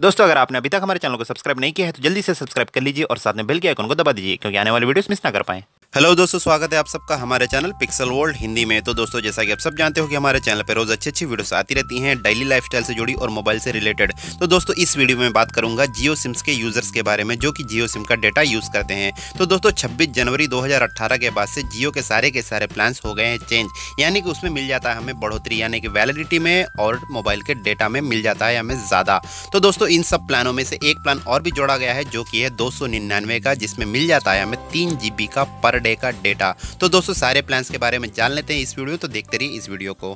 दोस्तों अगर आपने अभी तक हमारे चैनल को सब्सक्राइब नहीं किया है तो जल्दी से सब्सक्राइब कर लीजिए और साथ में बेल के आइकन को दबा दीजिए क्योंकि आने वाली वीडियोस मिस ना कर पाएं। हेलो दोस्तों, स्वागत है आप सबका हमारे चैनल पिक्सल वर्ल्ड हिंदी में। तो दोस्तों जैसा कि आप सब जानते हो कि हमारे चैनल पर रोज अच्छी अच्छी वीडियोस आती रहती हैं डेली लाइफस्टाइल से जुड़ी और मोबाइल से रिलेटेड। तो दोस्तों इस वीडियो में बात करूंगा जियो सिम्स के यूजर्स के बारे में जो कि जियो सिम का डेटा यूज करते हैं। तो दोस्तों 26 जनवरी 2018 के बाद से जियो के सारे प्लान्स हो गए हैं चेंज, यानी कि उसमें मिल जाता है हमें बढ़ोतरी, यानी कि वैलिडिटी में और मोबाइल के डेटा में मिल जाता है हमें ज़्यादा। तो दोस्तों इन सब प्लानों में से एक प्लान और भी जोड़ा गया है जो कि है 299 का, जिसमें मिल जाता है हमें 3 GB का डे का डेटा। तो दोस्तों सारे प्लान्स के बारे में जान लेते हैं इस वीडियो, तो देखते रहिए इस वीडियो को।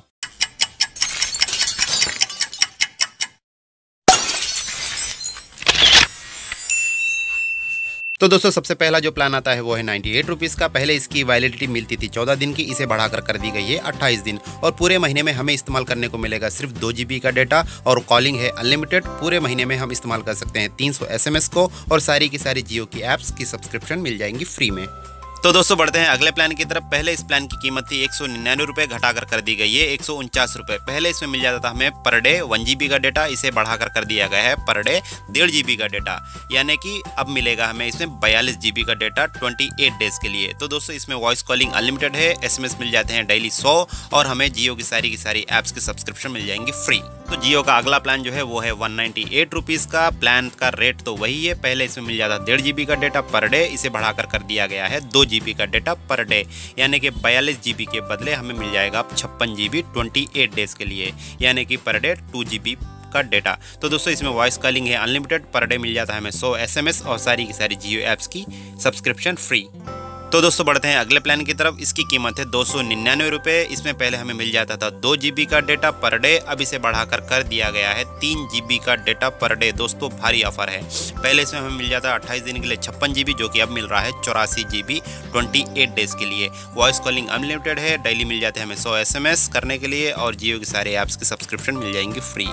तो दोस्तों सबसे पहला जो प्लान आता है वो है 98 रुपीज़ का। पहले इसकी वैलिडिटी मिलती थी 14 दिन की, इसे बढ़ाकर कर दी गई है 28 दिन और पूरे महीने में हमें इस्तेमाल करने को मिलेगा सिर्फ 2 GB का डेटा और कॉलिंग है अनलिमिटेड। पूरे महीने में हम इस्तेमाल कर सकते हैं 300 SMS को और सारी की सारी जियो की ऐप्स की सब्सक्रिप्शन मिल जाएंगी फ्री में। तो दोस्तों बढ़ते हैं अगले प्लान की तरफ। पहले इस प्लान की कीमत थी 199 रुपये, घटाकर कर दी गई है 149 रुपये। पहले इसमें मिल जाता था हमें पर डे 1 GB का डेटा, इसे बढ़ाकर कर दिया गया है पर डे 1.5 GB का डेटा, यानी कि अब मिलेगा हमें इसमें 42 GB का डेटा 28 डेज के लिए। तो दोस्तों इसमें वॉइस कॉलिंग अनलिमिटेड है, SMS मिल जाते हैं डेली 100 और हमें जियो की सारी ऐप्स की सब्सक्रिप्शन मिल जाएंगी फ्री। तो जियो का अगला प्लान जो है वो है 198 रुपीज़ का। प्लान का रेट तो वही है, पहले इसमें मिल जाता 1.5 GB का डेटा पर डे, इसे बढ़ाकर कर दिया गया है 2 GB का डेटा पर डे, यानी कि 42 GB के बदले हमें मिल जाएगा अब 56 GB 28 डेज के लिए, यानी कि पर डे 2 GB का डेटा। तो दोस्तों इसमें वॉइस कॉलिंग है अनलिमिटेड, पर डे मिल जाता है हमें 100 SMS और सारी की सारी जियो ऐप्स की सब्सक्रिप्शन फ्री। तो दोस्तों बढ़ते हैं अगले प्लान की तरफ। इसकी कीमत है 299 रुपये। इसमें पहले हमें मिल जाता था 2 GB का डेटा पर डे, अब इसे बढ़ाकर कर दिया गया है 3 GB का डेटा पर डे। दोस्तों भारी ऑफर है, पहले इसमें हमें मिल जाता है 28 दिन के लिए 56 GB, जो कि अब मिल रहा है 84 GB 28 डेज के लिए। वॉइस कॉलिंग अनलिमिटेड है, डेली मिल जाते हैं हमें 100 SMS करने के लिए और जियो के सारे ऐप्स की सब्सक्रिप्शन मिल जाएंगी फ्री।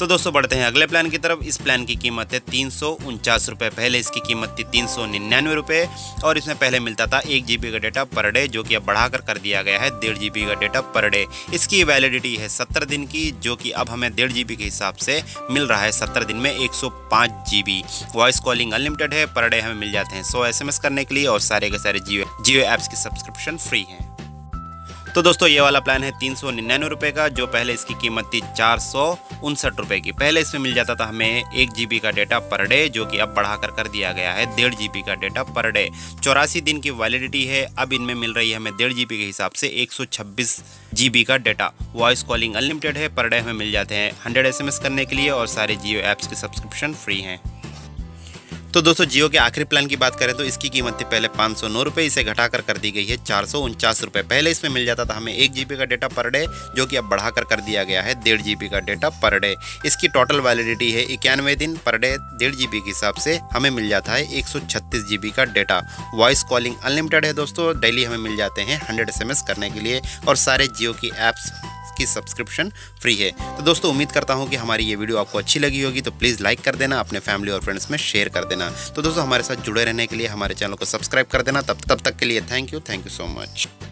तो दोस्तों बढ़ते हैं अगले प्लान की तरफ। इस प्लान की कीमत है 349 रुपये। पहले इसकी कीमत थी 399 रुपये और इसमें पहले मिलता था 1 GB का डेटा पर डे, जो कि अब बढ़ाकर कर दिया गया है 1.5 GB का डेटा पर डे। इसकी वैलिडिटी है 70 दिन की, जो कि अब हमें 1.5 GB के हिसाब से मिल रहा है 70 दिन में 105 GB। वॉइस कॉलिंग अनलिमिटेड है, पर डे हमें मिल जाते हैं 100 SMS करने के लिए और सारे के सारे जियो ऐप्स की सब्सक्रिप्शन फ्री हैं। तो दोस्तों ये वाला प्लान है 399 रुपये का, जो पहले इसकी कीमत थी 459 रुपये की। पहले इसमें मिल जाता था हमें 1 GB का डेटा पर डे, जो कि अब बढ़ाकर कर दिया गया है 1.5 GB का डेटा पर डे। 84 दिन की वैलिडिटी है, अब इनमें मिल रही है हमें 1.5 GB के हिसाब से 126 GB का डेटा। वॉइस कॉलिंग अनलिमिटेड है, पर डे हमें मिल जाते हैं 100 SMS करने के लिए और सारे जियो ऐप्स के सब्सक्रिप्शन फ्री हैं। तो दोस्तों जियो के आखिरी प्लान की बात करें तो इसकी कीमत थी पहले 509 रुपये, इसे घटाकर कर दी गई है 449 रुपये। पहले इसमें मिल जाता था हमें 1 GB का डेटा पर डे, जो कि अब बढ़ाकर कर दिया गया है 1.5 GB का डेटा पर डे। इसकी टोटल वैलिडिटी है 91 दिन, पर डे 1.5 GB के हिसाब से हमें मिल जाता है 136 GB का डेटा। वॉइस कॉलिंग अनलिमिटेड है दोस्तों, डेली हमें मिल जाते हैं 100 SMS करने के लिए और सारे जियो की ऐप्स की सब्सक्रिप्शन फ्री है। तो दोस्तों उम्मीद करता हूं कि हमारी ये वीडियो आपको अच्छी लगी होगी, तो प्लीज़ लाइक कर देना, अपने फैमिली और फ्रेंड्स में शेयर कर देना। तो दोस्तों हमारे साथ जुड़े रहने के लिए हमारे चैनल को सब्सक्राइब कर देना। तब तक के लिए थैंक यू सो मच।